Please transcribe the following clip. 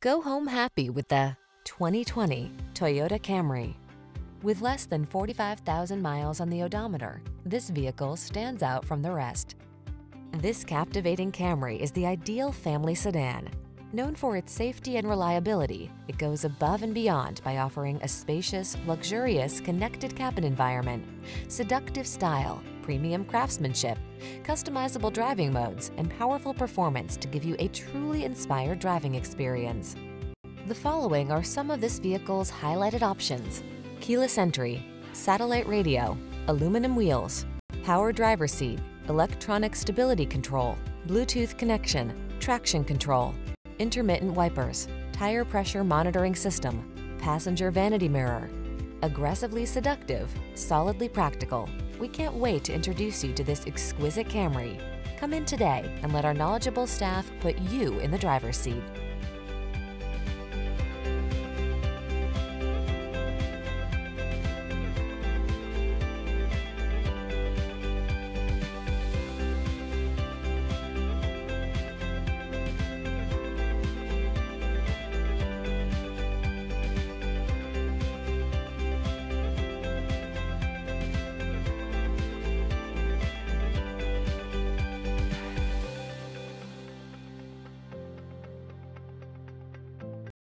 Go home happy with the 2020 Toyota Camry. With less than 45,000 miles on the odometer, this vehicle stands out from the rest. This captivating Camry is the ideal family sedan. Known for its safety and reliability, it goes above and beyond by offering a spacious, luxurious, connected cabin environment, seductive style, premium craftsmanship, customizable driving modes, and powerful performance to give you a truly inspired driving experience. The following are some of this vehicle's highlighted options: keyless entry, satellite radio, aluminum wheels, power driver seat, electronic stability control, Bluetooth connection, traction control, intermittent wipers, tire pressure monitoring system, passenger vanity mirror. Aggressively seductive, solidly practical. We can't wait to introduce you to this exquisite Camry. Come in today and let our knowledgeable staff put you in the driver's seat.